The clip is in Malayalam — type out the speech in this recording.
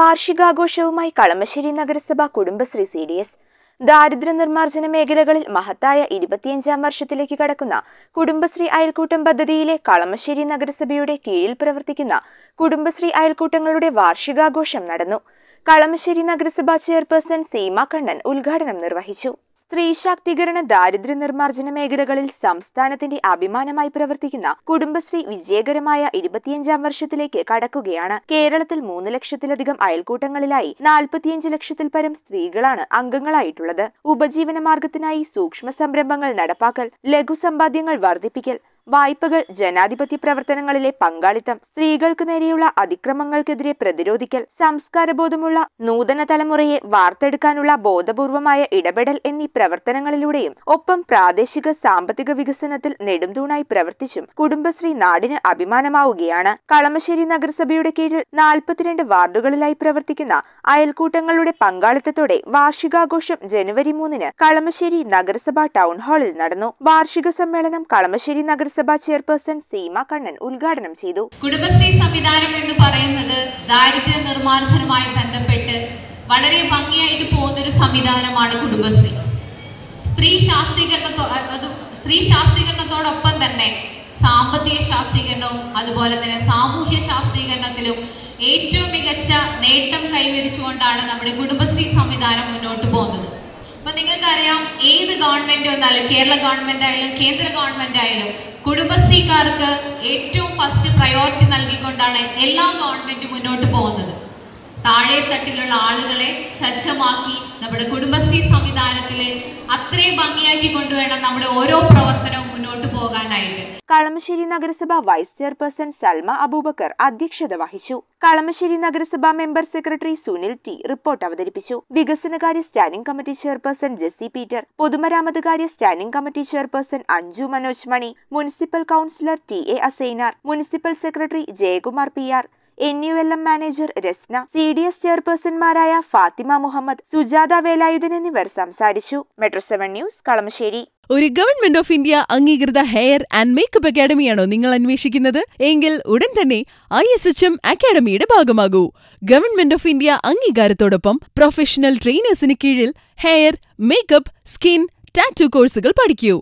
വാർഷികാഘോഷവുമായി കളമശ്ശേരി നഗരസഭ കുടുംബശ്രീ CDS ദാരിദ്ര്യ നിർമ്മാർജ്ജന മേഖലകളിൽ മഹത്തായ 25ാം വർഷത്തിലേക്ക് കടക്കുന്ന കുടുംബശ്രീ അയൽക്കൂട്ടം പദ്ധതിയിലെ കളമശ്ശേരി നഗരസഭയുടെ കീഴിൽ പ്രവർത്തിക്കുന്ന കുടുംബശ്രീ അയൽക്കൂട്ടങ്ങളുടെ വാർഷികാഘോഷം നടന്നു. കളമശ്ശേരി നഗരസഭ ചെയർപേഴ്സൺ സീമ കണ്ണൻ ഉദ്ഘാടനം നിർവഹിച്ചു. സ്ത്രീ ശാക്തീകരണ ദാരിദ്ര്യ നിർമ്മാർജ്ജന മേഖലകളിൽ സംസ്ഥാനത്തിന്റെ അഭിമാനമായി പ്രവർത്തിക്കുന്ന കുടുംബശ്രീ വിജയകരമായ 25ാം വർഷത്തിലേക്ക് കടക്കുകയാണ്. കേരളത്തിൽ 3 ലക്ഷത്തിലധികം അയൽക്കൂട്ടങ്ങളിലായി 45 ലക്ഷത്തിൽ പരം സ്ത്രീകളാണ് അംഗങ്ങളായിട്ടുള്ളത്. ഉപജീവന മാർഗത്തിനായി സൂക്ഷ്മ സംരംഭങ്ങൾ നടപ്പാക്കൽ, ലഘു സമ്പാദ്യങ്ങൾ വർദ്ധിപ്പിക്കൽ, വായ്പകൾ, ജനാധിപത്യ പ്രവർത്തനങ്ങളിലെ പങ്കാളിത്തം, സ്ത്രീകൾക്ക് നേരെയുള്ള അതിക്രമങ്ങൾക്കെതിരെ പ്രതിരോധിക്കൽ, സംസ്കാരബോധമുള്ള നൂതന തലമുറയെ വാർത്തെടുക്കാനുള്ള ബോധപൂർവമായ ഇടപെടൽ എന്നീ പ്രവർത്തനങ്ങളിലൂടെയും ഒപ്പം പ്രാദേശിക സാമ്പത്തിക വികസനത്തിൽ നെടുംതൂണായി പ്രവർത്തിച്ചും കുടുംബശ്രീ നാടിന് അഭിമാനമാവുകയാണ്. കളമശ്ശേരി നഗരസഭയുടെ കീഴിൽ 42 വാർഡുകളിലായി പ്രവർത്തിക്കുന്ന അയൽക്കൂട്ടങ്ങളുടെ പങ്കാളിത്തത്തോടെ വാർഷികാഘോഷം ജനുവരി 3 കളമശ്ശേരി നഗരസഭ ടൗൺ ഹാളിൽ നടന്നു. വാർഷിക സമ്മേളനം കളമശ്ശേരി നഗരസഭ ചെയർപേഴ്സൺ സീമ കണ്ണൻ ഉദ്ഘാടനം ചെയ്തു. കുടുംബശ്രീ സംവിധാനം എന്ന് പറയുന്നത് ദാരിദ്ര്യ നിർമ്മാർജ്ജനവുമായി ബന്ധപ്പെട്ട് വളരെ ഭംഗിയായിട്ട് പോകുന്നൊരു സംവിധാനമാണ് കുടുംബശ്രീ. സ്ത്രീ ശാസ്ത്രീകരണത്തോടൊപ്പം തന്നെ സാമ്പത്തിക ശാസ്ത്രീകരണവും അതുപോലെ തന്നെ സാമൂഹ്യ ശാസ്ത്രീകരണത്തിലും ഏറ്റവും മികച്ച നേട്ടം കൈവരിച്ചുകൊണ്ടാണ് നമ്മുടെ കുടുംബശ്രീ സംവിധാനം മുന്നോട്ട് പോകുന്നത്. അപ്പം നിങ്ങൾക്കറിയാം, ഏത് ഗവൺമെൻറ് വന്നാലും, കേരള ഗവൺമെൻറ് ആയാലും കേന്ദ്ര ഗവൺമെൻറ് ആയാലും, കുടുംബശ്രീക്കാർക്ക് ഏറ്റവും ഫസ്റ്റ് പ്രയോറിറ്റി നൽകിക്കൊണ്ടാണ് എല്ലാ ഗവൺമെൻറ്റും മുന്നോട്ട് പോകുന്നത്. താഴെ തട്ടിലുള്ള ആളുകളെ സജ്ജമാക്കി നമ്മുടെ കുടുംബശ്രീ സംവിധാനത്തിൽ അത്രയും ഭംഗിയാക്കി കൊണ്ടുവേണം നമ്മുടെ ഓരോ പ്രവർത്തനവും മുന്നോട്ട് പോകാനായിട്ട്. കളമശ്ശേരി നഗരസഭ വൈസ് ചെയർപേഴ്സൺ സൽമ അബൂബക്കർ അധ്യക്ഷത വഹിച്ചു. കളമശ്ശേരി നഗരസഭാ member secretary Sunil T. Report അവതരിപ്പിച്ചു. വികസനകാര്യ standing committee chairperson Jessy Peter, പൊതുമരാമത്ത് കാര്യ standing committee chairperson Anju Manojmani, municipal councillor T.A. Asainar, municipal secretary Jayakumar PR, NULM manager Rasna, CDS ചെയർപേഴ്സൺമാരായ ഫാത്തിമ മുഹമ്മദ്, സുജാത വേലായുധൻ എന്നിവർ സംസാരിച്ചു. Metro 7 news, Kalamassery. ഒരു ഗവൺമെന്റ് ഓഫ് ഇന്ത്യ അംഗീകൃത ഹെയർ ആൻഡ് മേക്കപ്പ് അക്കാഡമിയാണോ നിങ്ങൾ അന്വേഷിക്കുന്നത്? എങ്കിൽ ഉടൻ തന്നെ ISHM അക്കാഡമിയുടെ ഭാഗമാകൂ. ഗവൺമെന്റ് ഓഫ് ഇന്ത്യ അംഗീകാരത്തോടൊപ്പം പ്രൊഫഷണൽ ട്രെയിനേഴ്സിന് കീഴിൽ ഹെയർ, മേക്കപ്പ്, സ്കിൻ, ടാറ്റു കോഴ്സുകൾ പഠിക്കൂ.